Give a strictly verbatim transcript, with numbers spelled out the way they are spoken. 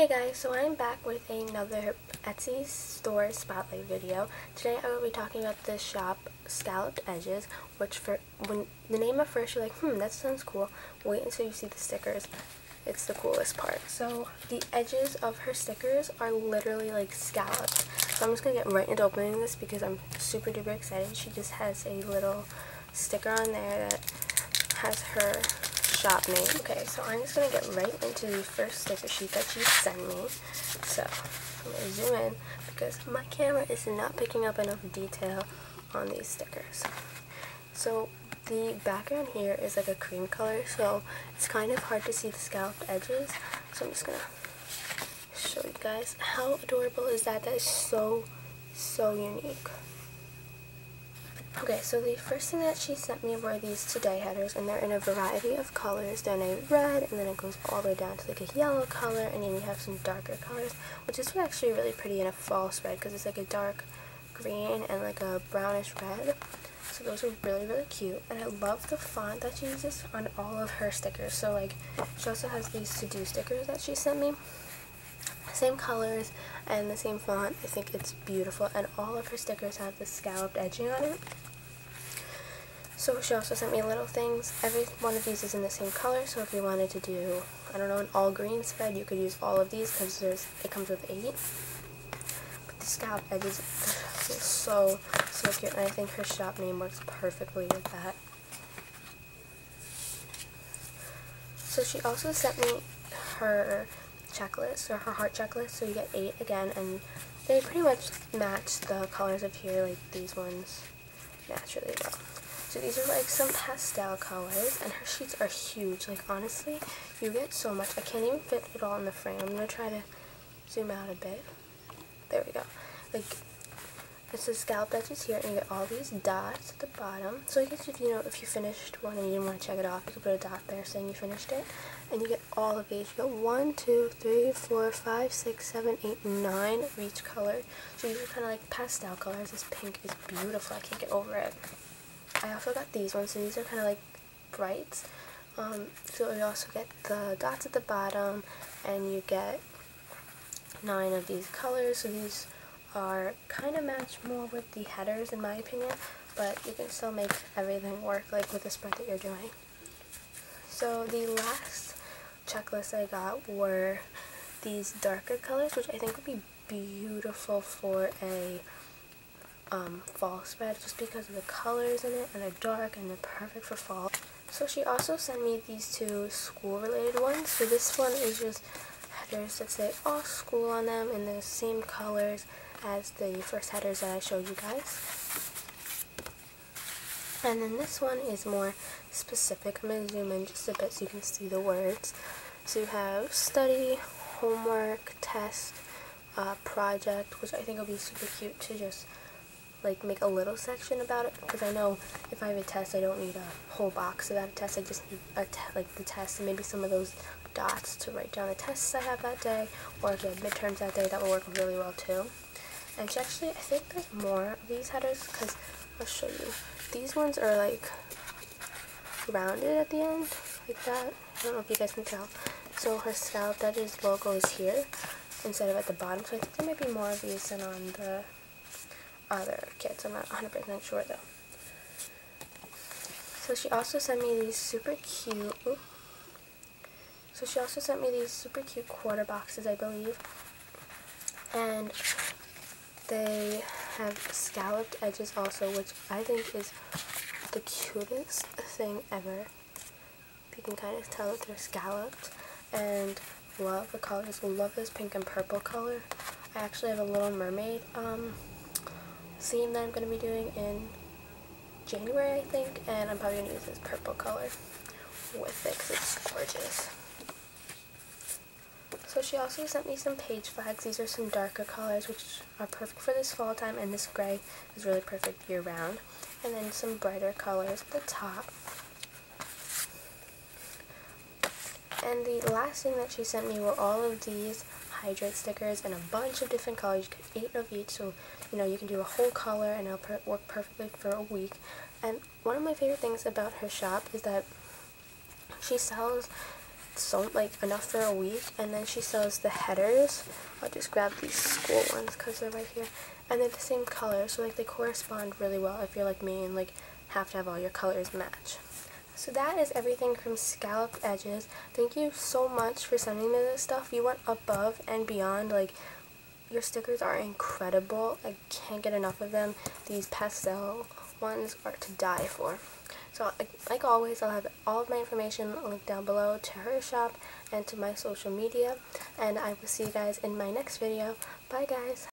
Hey guys, so I'm back with another Etsy store spotlight video. Today I will be talking about this shop, Scalloped Edges, which for when the name at first you're like, hmm, that sounds cool. Wait until you see the stickers. It's the coolest part. So the edges of her stickers are literally like scalloped. So I'm just gonna get right into opening this because I'm super duper excited. She just has a little sticker on there that has her shop name. Okay, so I'm just going to get right into the first sticker sheet that she sent me. So, I'm going to zoom in because my camera is not picking up enough detail on these stickers. So, the background here is like a cream color, so it's kind of hard to see the scalloped edges. So, I'm just going to show you guys. How adorable is that? That is so, so unique. Okay, so the first thing that she sent me were these today headers, and they're in a variety of colors. They're in a red, and then it goes all the way down to like a yellow color, and then you have some darker colors, which is actually really pretty in a fall spread because it's like a dark green and like a brownish red. So those are really, really cute, and I love the font that she uses on all of her stickers. So like, she also has these to-do stickers that she sent me. Same colors and the same font. I think it's beautiful, and all of her stickers have the scalloped edging on it. So she also sent me little things. Every one of these is in the same color, so if you wanted to do, I don't know, an all green spread, you could use all of these because there's it comes with eight. But the scalloped edges is so, so cute, and I think her shop name works perfectly with that. So she also sent me her checklist, or her heart checklist, so you get eight again, and they pretty much match the colors of here, like these ones naturally well. So these are like some pastel colors, and her sheets are huge. Like, honestly, you get so much. I can't even fit it all in the frame. I'm going to try to zoom out a bit. There we go. Like, it says scalloped edges here, and you get all these dots at the bottom. So I guess if you know, if you finished one and you didn't want to check it off, you could put a dot there saying you finished it. And you get all of these. You get one, two, three, four, five, six, seven, eight, nine of each color. So these are kind of like pastel colors. This pink is beautiful. I can't get over it. I also got these ones, so these are kind of like brights. Um, so you also get the dots at the bottom, and you get nine of these colors. So these are kind of match more with the headers, in my opinion, but you can still make everything work, like with the spread that you're doing. So the last checklist I got were these darker colors, which I think would be beautiful for a Um, fall spread just because of the colors in it, and they're dark and they're perfect for fall. So she also sent me these two school related ones. So this one is just headers that say all school on them in the same colors as the first headers that I showed you guys. And then this one is more specific. I'm going to zoom in just a bit so you can see the words. So you have study, homework, test, uh, project, which I think will be super cute to just like make a little section about it, because I know if I have a test, I don't need a whole box about a test. I just need a te like the test and maybe some of those dots to write down the tests I have that day, or if you have midterms that day, that will work really well too. And she actually, I think there's more of these headers, because I'll show you. These ones are like rounded at the end, like that. I don't know if you guys can tell. So her scalloped edges logo is here instead of at the bottom. So I think there might be more of these than on the other kits. I'm not one hundred percent sure though. So she also sent me these super cute ooh. so she also sent me these super cute quarter boxes, I believe, and they have scalloped edges also, which I think is the cutest thing ever. You can kind of tell that they're scalloped, and love the colors. Love this pink and purple color. I actually have a Little Mermaid um theme that I'm going to be doing in January, I think, and I'm probably going to use this purple color with it because it's gorgeous. So she also sent me some page flags. These are some darker colors which are perfect for this fall time, and this gray is really perfect year round. And then some brighter colors at the top. And the last thing that she sent me were all of these hydrate stickers in a bunch of different colors. You get eight of each, so you know you can do a whole color, and it'll per work perfectly for a week. And one of my favorite things about her shop is that she sells some, like enough for a week. And then she sells the headers. I'll just grab these school ones because they're right here. And they're the same color, so like they correspond really well if you're like me and like have to have all your colors match. So that is everything from Scalloped Edges. Thank you so much for sending me this stuff. You went above and beyond. Like, your stickers are incredible. I can't get enough of them. These pastel ones are to die for. So, like always, I'll have all of my information linked down below to her shop and to my social media. And I will see you guys in my next video. Bye, guys.